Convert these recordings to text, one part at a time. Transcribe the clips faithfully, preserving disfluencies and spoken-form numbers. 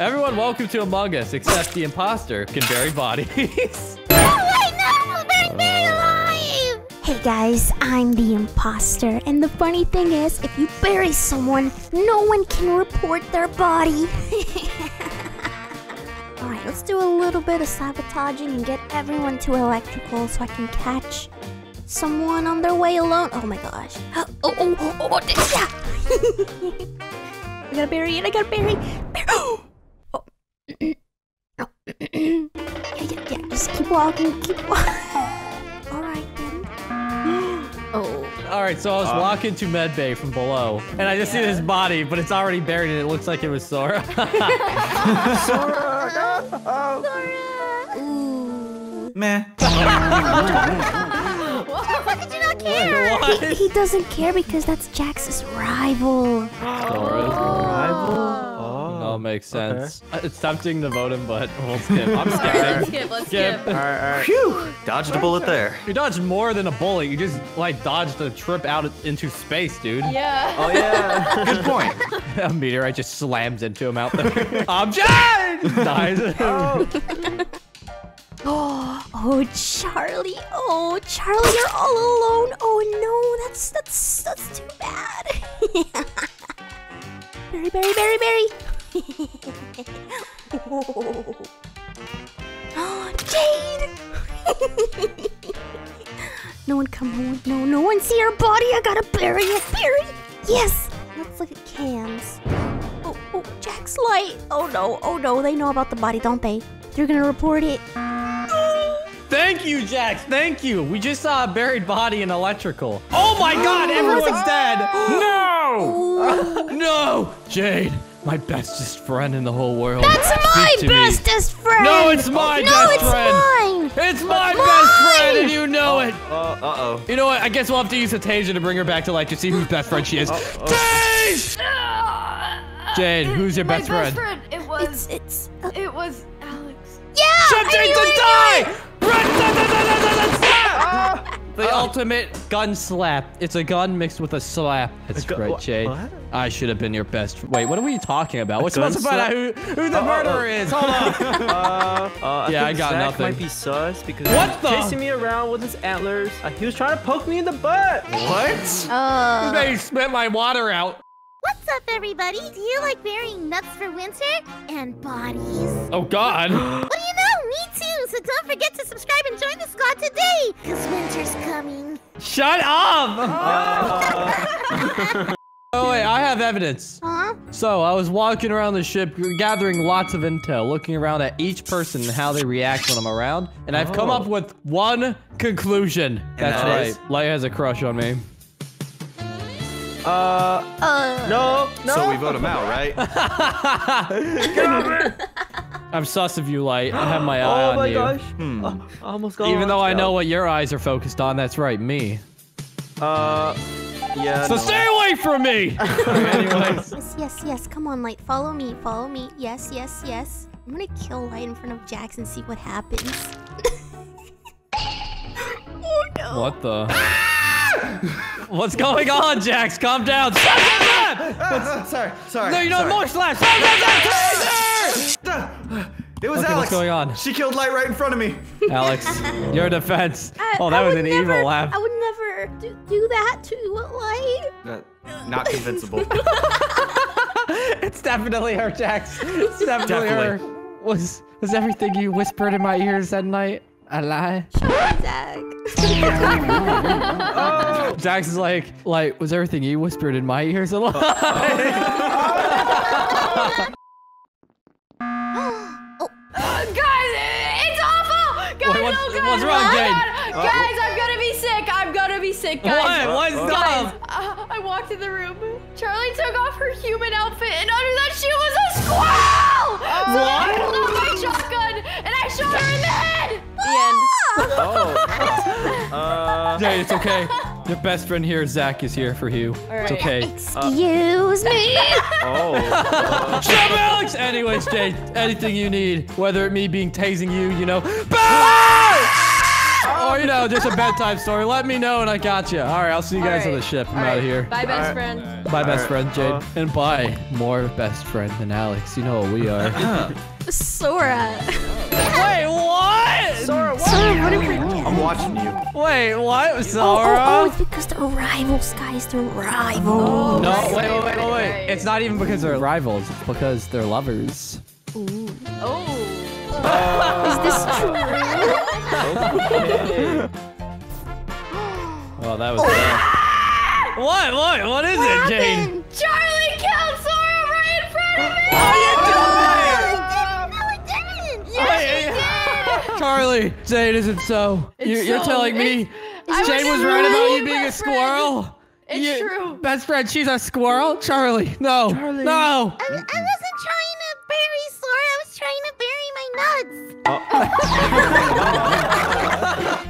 Everyone, welcome to Among Us, except the imposter can bury bodies. No way, no! Bury me alive! Hey guys, I'm the imposter, and the funny thing is, if you bury someone, no one can report their body. Alright, let's do a little bit of sabotaging and get everyone to electrical so I can catch someone on their way alone. Oh my gosh. Oh, oh, oh, oh, oh, yeah! I gotta bury it, I gotta bury it. Oh! Oh. Yeah, yeah, yeah, just keep walking, keep walking. Alright then. Oh. Alright, so I was um, walking to medbay from below, and I just yeah. see this body, but it's already buried and it looks like it was Sora. Sora! No! Oh. Sora! Ooh. Meh. How could you not care? He, he doesn't care because that's Jax's rival. Sora's oh. rival? Oh, that makes sense. Okay. It's tempting to vote him, but we'll skip. I'm scared. Right, let's skip, let's skip. skip. All right, all right. Phew! Dodged a bullet there. You dodged more than a bullet. You just, like, dodged a trip out into space, dude. Yeah. Oh, yeah. Good point. A meteorite just slams into him out there. Object! Dies. Oh. Oh, oh, Charlie! Oh, Charlie, you're all alone. Oh no, that's that's that's too bad. Berry, berry, berry, berry. Oh. Oh, Jade! No one come home. No, no one see her body. I gotta bury it. Bury. Yes. Let's look at cans. Oh, oh, Jack's light. Oh no, oh no. They know about the body, don't they? They're gonna report it. Thank you, Jax. Thank you. We just saw a buried body in electrical. Oh my God! Oh, everyone's dead. No! Ooh. No! Jade, my bestest friend in the whole world. That's my bestest me. friend. No, it's my no, best it's friend. Mine. It's my mine. best friend, and you know it. Uh, uh oh. You know what? I guess we'll have to use Atasia to bring her back to life to see whose best friend she is. Uh, uh, Jade, who's your best, my best friend? friend? It was. It's. it's uh, it was Alex. Yeah. Subject to die. The uh, ultimate gun slap. It's a gun mixed with a slap. That's a right, Jade. What? I should have been your best. Wait, what are we talking about? We're supposed to find out who, who the uh, murderer uh, is. Hold on. Uh, uh, yeah, I, I got Zach nothing. Might be sus because what he was the? chasing me around with his antlers. Uh, he was trying to poke me in the butt. What? Uh. They spit my water out. What's up, everybody? Do you like burying nuts for winter and bodies? Oh God. What do you know? Me too, so don't forget to subscribe and join the squad today, because winter's coming. Shut up! Oh. Oh, wait, I have evidence. Huh? So, I was walking around the ship, gathering lots of intel, looking around at each person and how they react when I'm around, and I've oh. come up with one conclusion. And That's that right. Is? Leia has a crush on me. Uh, uh, no, no. So we vote him out, right? Get over it. I'm sus of you, Light. I have my eye oh on my you. Oh my gosh. Hmm. Uh, I almost got Even though I out. know what your eyes are focused on, that's right, me. Uh, yeah. So no. stay away from me! Anyways. Yes, yes, yes. Come on, Light. Follow me. Follow me. Yes, yes, yes. I'm gonna kill Light in front of Jax and see what happens. Oh no. What the? What's going on, Jax? Calm down. Slap, slap, slap. Sorry, sorry. No, you don't more slash. It was okay, Alex. What's going on? She killed Light right in front of me. Alex, your defense. I, oh, that I was an never, evil laugh. I would never do, do that to Light. Uh, not convincible. It's definitely her, Jax. It's definitely, definitely. her. Was, was everything you whispered in my ears that night a lie? Zach. Oh. Jax is like, like, was everything you whispered in my ears a lie? Oh, oh. Uh, guys, it's awful! Guys, Wait, what's, oh guys, what's wrong, Jade? Uh, guys, I'm gonna be sick. I'm gonna be sick, guys. What? What's up? Uh, I walked in the room. Charlie took off her human outfit, and under that shoe was a squirrel! Uh, so what? I pulled out my shotgun, and I shot her in the head! The end. Oh. uh. Jade, it's okay. Your best friend here, Zach, is here for you. All right. It's okay. Excuse uh. me. Oh. Uh. Shut up, Alex! Anyways, Jade, anything you need, whether it me being tasing you, you know. Bye! Oh. or, you know, just a bedtime story, let me know and I got you. All right, I'll see you guys right. on the ship. I'm right. out of here. Bye, best right. friend. Right. Bye, best right. friend, Jade. Uh, and bye, more best friend than Alex. You know what we are. Sora. Wait, what? Sora, what? Sora, what are we doing? I'm watching you. Wait, what? Sora? Oh, oh, oh, it's because they're rivals, guys. They're rivals. No, wait, wait, wait, wait, wait. It's not even because they're rivals. It's because they're lovers. Ooh. Oh. Uh, Is this true? Oh, that was bad. What? What? What is what it, Jane? Charlie killed Sora right in front of me! Oh, you did it! No, it didn't! Yes, it did! Charlie, Jane, is it so? It's you're, you're so, telling me Jane was right about you being a squirrel? Friend. It's you, true. Best friend, she's a squirrel? Charlie, no. Charlie. No! I, I wasn't trying to bury Sora. I was trying to bury nuts. Uh.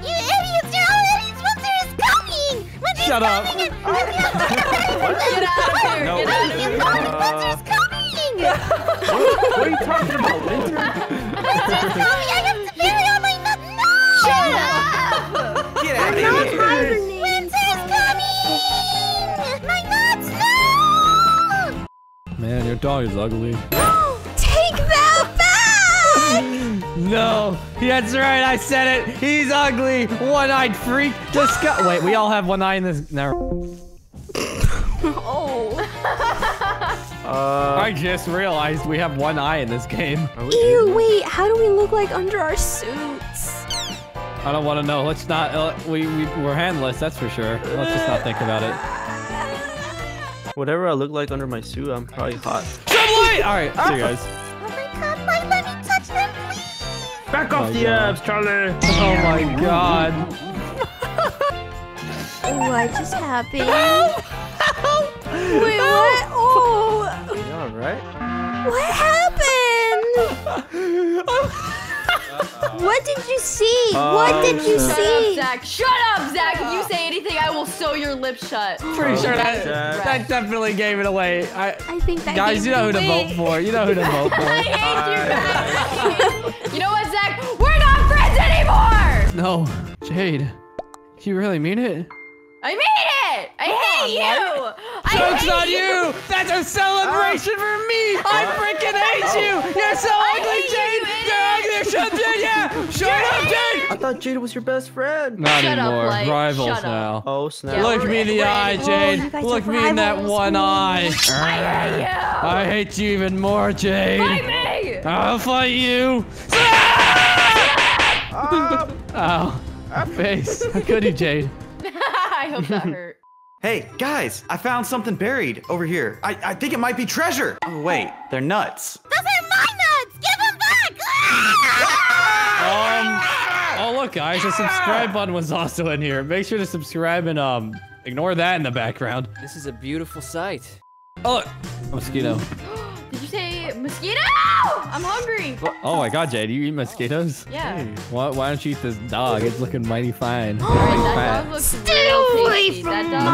You idiots! You're all idiots! Winter is coming! Winter's Shut coming! Up. And, and Get out of here! No. Winter's uh. coming! What are you talking about? Winter? Winter's coming! I have to bury all my nuts! No! Shut up! Get out of here! Winter's coming! My nuts! No! Man, your dog is ugly. No, that's right, I said it. He's ugly, one-eyed freak. Disgu- Wait, we all have one eye in this. Never. Oh. uh, I just realized we have one eye in this game. Ew, wait, how do we look like under our suits? I don't want to know. Let's not. Uh, we, we, we're handless, that's for sure. Let's just not think about it. Whatever I look like under my suit, I'm probably hot. All right, see you guys. Back off oh the abs, Charlie! Oh my god. What just happened? Help! Help! Wait, Help! What? Oh! You alright? What happened? Uh-oh. What did you see? Uh, what did you shut see? Shut up, Zach. Shut up, Zach. If you say anything, I will sew your lips shut. Pretty oh, sure that, that definitely gave it away. I, I think that Guys, you know who to vote for. You know who to vote for. I hate you guys. You know what, Zach? We're not friends anymore! No. Jade, you really mean it? I mean it! I oh, hate what? you! I Joke's hate on you! you! That's a celebration uh, for me! Uh, I freaking hate uh, you! You're so I ugly, Jade! You You're ugly! Shut up, Jade! Yeah! Shut You're up, Jade! I thought Jade was your best friend. Not Shut anymore. Up, like, rivals Shut now. Up. Oh, snap. Yeah, Look me in the eye, Jade. Oh, Look me in that one eye. I hate you! I hate you even more, Jade. Fight me! I'll fight you! Um, oh, face. How could you, Jade? I hope that hurt. Hey, guys, I found something buried over here. I, I think it might be treasure. Oh, wait, they're nuts. Those are my nuts! Give them back! um, oh, look, guys, the subscribe button was also in here. Make sure to subscribe and um, ignore that in the background. This is a beautiful sight. Oh, look. Mosquito. Did you say mosquito? I'm hungry. Oh my god, Jade, do you eat mosquitoes? Yeah. Why, why don't you eat this dog? It's looking mighty fine. Oh, that dog looks Stay away from that dog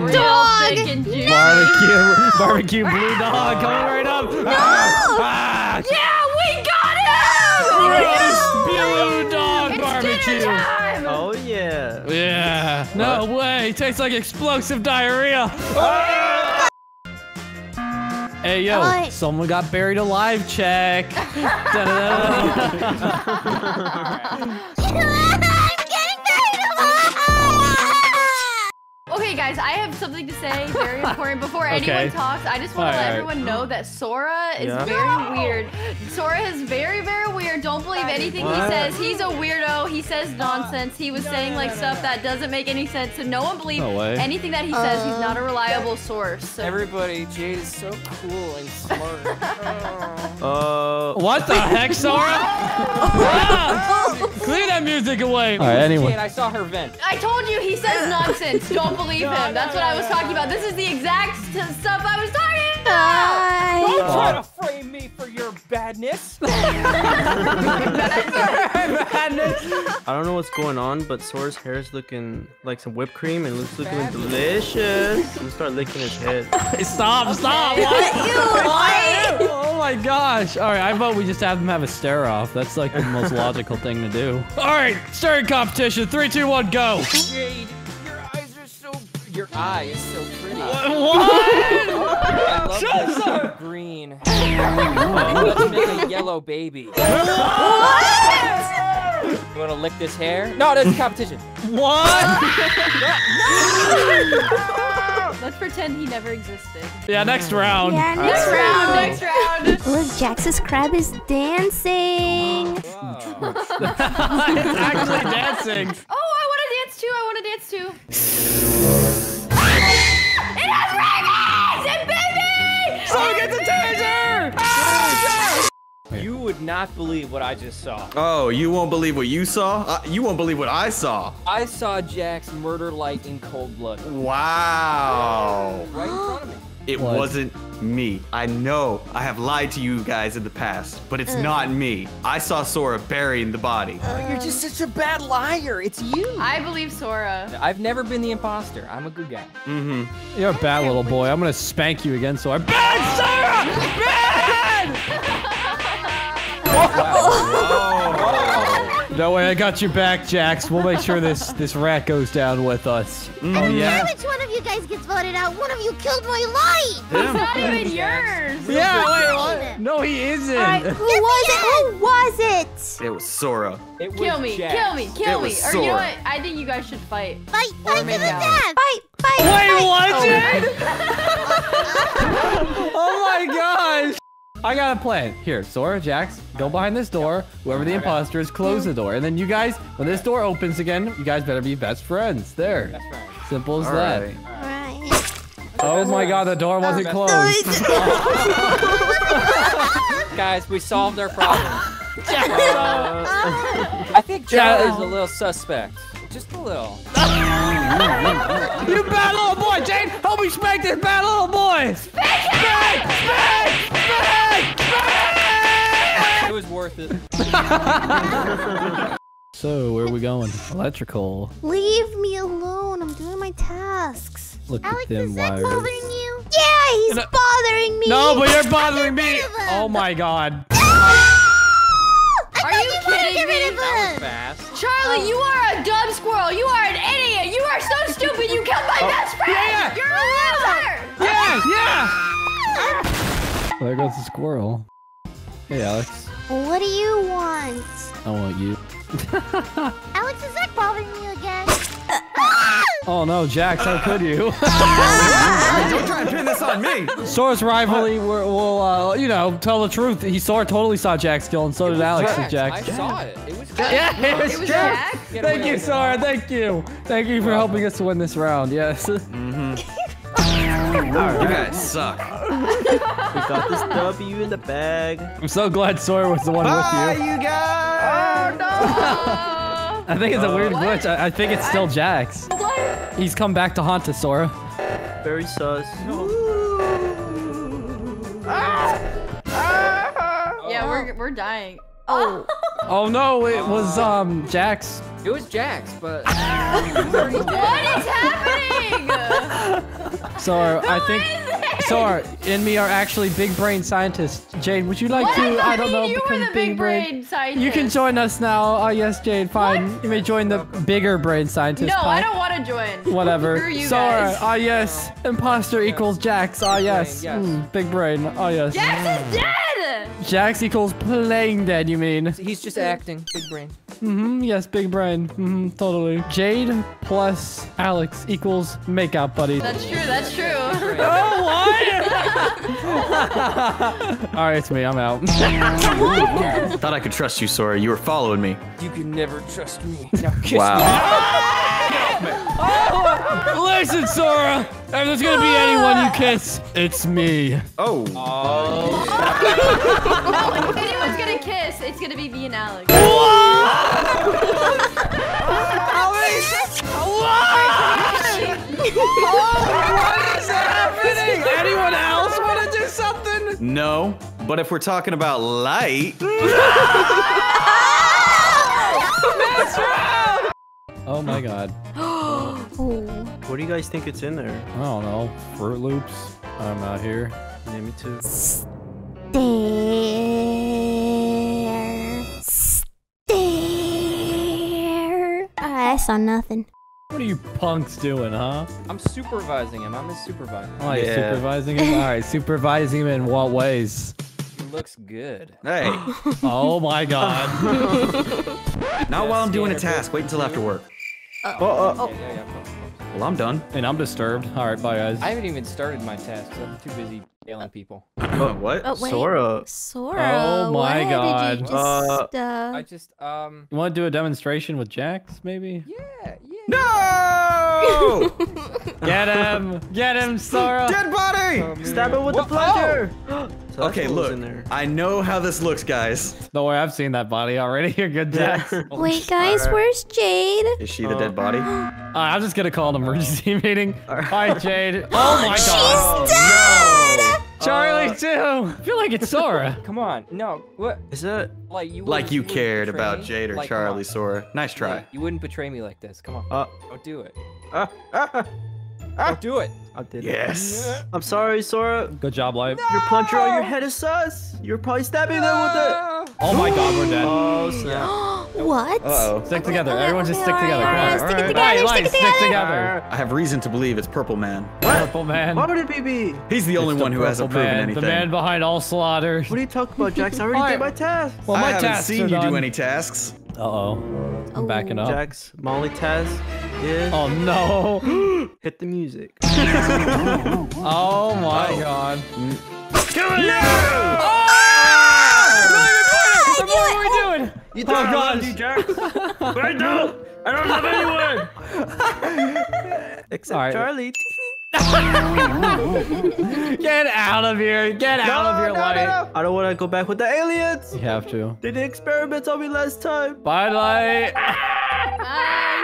my dog! No! Barbecue, barbecue blue dog coming right up. No! Ah, ah. Yeah, we got it! Gross blue dog it's barbecue. Time. Oh yeah. Yeah. No what? way. It tastes like explosive diarrhea. Ah. Hey, yo, what? Someone got buried alive, check. I'm getting buried alive! Okay, guys, I have something to say very important. Before okay. anyone talks, I just want All to let right. everyone know that Sora is yeah. very no. weird. Sora is very, very weird. Don't believe anything what? he says. He's a weirdo. He says nonsense. He was no, saying, no, like, no, stuff no. that doesn't make any sense. So no one believes no anything that he says. Uh, He's not a reliable source. So. Everybody, Jade is so cool and smart. uh, what the heck, Sora? ah! Clear that music away. All right, anyway. Jade, I saw her vent. I told you he says nonsense. Don't believe no, him. No, That's no, what no, I was no, talking no. about. This is the exact stuff I was talking about. Don't oh. try to frame me for your badness. I don't know what's going on, but Sora's hair is looking like some whipped cream and it's looking delicious. I'm gonna start licking his head. Stop, stop! Why? Why? Oh my gosh. All right, I vote we just have them have a stare-off. That's like the most logical thing to do. All right, staring competition. Three, two, one, go. Jade, your eyes are so... Your eye is so pretty. What? What? I love this so green. Let's make a yellow baby. What? You wanna lick this hair? No, that's competition. What? Let's pretend he never existed. Yeah, next round. Yeah, next round, next round. Look, Jax's crab is dancing. Wow. It's actually dancing. Oh, I wanna dance too, I wanna dance too. Ah! It has rabies! And baby! So it gets a taser! Ah! You would not believe what I just saw. Oh, you won't believe what you saw? Uh, you won't believe what I saw. I saw Jax murder Light in cold blood. Wow. Right in front of me. It what? wasn't me. I know I have lied to you guys in the past, but it's uh. not me. I saw Sora burying the body. Uh. Oh, you're just such a bad liar. It's you. I believe Sora. I've never been the imposter. I'm a good guy. Mm-hmm. You're a bad little boy. I'm going to spank you again, Sora. Bad, Sora! Bad! Wow. No way, I got your back, Jax. We'll make sure this this rat goes down with us. Mm, I don't yeah. know which one of you guys gets voted out. One of you killed my light. It's not even yours. Yeah, wait, what? No, he isn't. Right, who yes, was it? Who was it? It was Sora. It was kill me, Jax. kill me, kill it me. Or Sora. You know what? I think you guys should fight. Fight, fight to the death. Fight, fight. Wait, what? Oh. Oh my gosh. I got a plan. Here, Sora, Jax, go behind this door. Whoever the imposter is, close the door. And then you guys, when this door opens again, you guys better be best friends. There. Best friends. Simple as All that. Right. Oh my god, the door wasn't closed. Guys, we solved our problem. Uh, I think Jax is a little suspect. Just a little. You bad little boy, Jane! Help me spank this bad little boy! Spank! Spank! Spank! Spank! Spank! It was worth it. So, where are we going? Electrical. Leave me alone. I'm doing my tasks. Look Alex, at them wires. Alex, is that bothering you? Yeah, he's I... bothering me. No, but you're bothering me. Oh my god. Are you kidding me? That was fast. Charlie, oh. you are a dumb squirrel. You are an idiot. You are so stupid. You killed my oh. best friend. Yeah, yeah. You're a loser. Yeah, yeah. Well, there goes the squirrel. Hey, Alex. What do you want? I want you. Alex, is that bothering you again? Oh no, Jax, how could you? Don't try and pin this on me! Sora's rivalry will, uh, you know, tell the truth. He Sora totally saw Jax kill, and so did Alex Jax. Jax. I saw it. It was Jax. Yeah, it was, it was Jax. Jax. Thank you, Sora. Thank you. Thank you for helping us to win this round, yes. Mm-hmm. You guys suck. We got this W in the bag. I'm so glad Sora was the one Bye, with you. you guys! Oh, no! I think it's a uh, weird glitch. I, I think it's still I, Jax. What? He's come back to haunt us, Sora. Very sus. No. Ah! Ah! Yeah, we're we're dying. Oh. Oh no! It was um Jax. It was Jax, but. What is happening? Sora, I think. Sora and me are actually big brain scientists. Jane, would you like what? to? I, I don't know. You were the big brain, brain scientist. You can join us now. Oh yes, Jane. Fine. What? You may join the bigger brain scientist. No, pie. I don't want to join. Whatever. Screw you Sora. Ah oh, yes. No. Imposter yes. equals Jax. Ah oh, yes. Yes. Mm, big brain. Ah oh, yes. Jax is dead. Jax equals playing dead. You mean? He's just acting. Big brain. Mm-hmm. Yes, big brain. Mm-hmm. Totally. Jade plus Alex equals makeout buddy. That's true. That's true. Oh what? All right, it's me. I'm out. What? Thought I could trust you, Sora. You were following me. You could never trust me. Now kiss wow. me. Oh! Listen, Sora. If there's gonna be anyone you kiss, it's me. Oh. Oh. If anyone's gonna kiss, it's gonna be me and Alex. Alex! What? Oh, what is happening? Anyone else want to do something? No, but if we're talking about light. That's wrong! Oh my god. What do you guys think it's in there? I don't know. Fruit Loops. I'm out here. Name it too. Stare. Stare. Ah, I saw nothing. What are you punks doing, huh? I'm supervising him. I'm his supervisor. Oh, you're yeah. supervising him? All right, supervising him in what ways? He looks good. Hey. Oh, my God. Not yeah, while I'm doing a task. Wait until after work. Uh-oh. Uh-oh. Oh. Yeah, yeah, yeah. Well, I'm done. And I'm disturbed. All right, bye, guys. I haven't even started my task. So I'm too busy yelling people. Oh, what? Oh, Sora. Sora. Oh, my Why God. Did you just, uh, uh... I just, um... You want to do a demonstration with Jax, maybe? Yeah, yeah. No! Get him! Get him, Sora! Dead body! Oh, stab him with Whoa. the plunger! Oh. So okay, look. In there. I know how this looks, guys. Don't worry, I've seen that body already. You're good, Jax. Yeah. Wait, guys, right. where's Jade? Is she the uh, dead body? Uh, I'm just gonna call an emergency meeting. All right, All right Jade. Oh my God! She's dead! Oh, no. Charlie, uh, too! I feel like it's Sora. Come on. No, what? Is that... Like you, like you, you cared about Jade or like, Charlie, Sora. Nice try. Wait, you wouldn't betray me like this. Come on. Uh, Don't do it. Uh, uh, uh, Don't do it. I did yes. it. Yes. I'm sorry, Sora. Good job, Life. No! Your plunger on your head is sus. You're probably stabbing no! them with it. Oh my God, we're dead. Oh, snap. What? Uh-oh. Stick together. Okay, Everyone okay, just stick right, together. Right, stick it together. Right, Life, stick, stick together. I have reason to believe it's Purple Man. What? Purple Man. Why would it be me? He's the it's only the one who hasn't proven man. anything. The man behind all slaughter. What are you talking about, Jax? I already right. did my task. Well, my I haven't tasks seen you done. do any tasks. Uh-oh. I'm oh. backing up. Jax, Molly, Taz. Yeah. Oh, no. Hit the music. Oh, my oh. God. Kill it! No! Oh! Ah! No, what are we doing? You oh, God. You, Jax. But I don't. I don't love anyone. Except right. Charlie. Get out of here! Get out no, of your no, light! No, no. I don't want to go back with the aliens! You have to. They did the experiments on me last time! Bye, Light!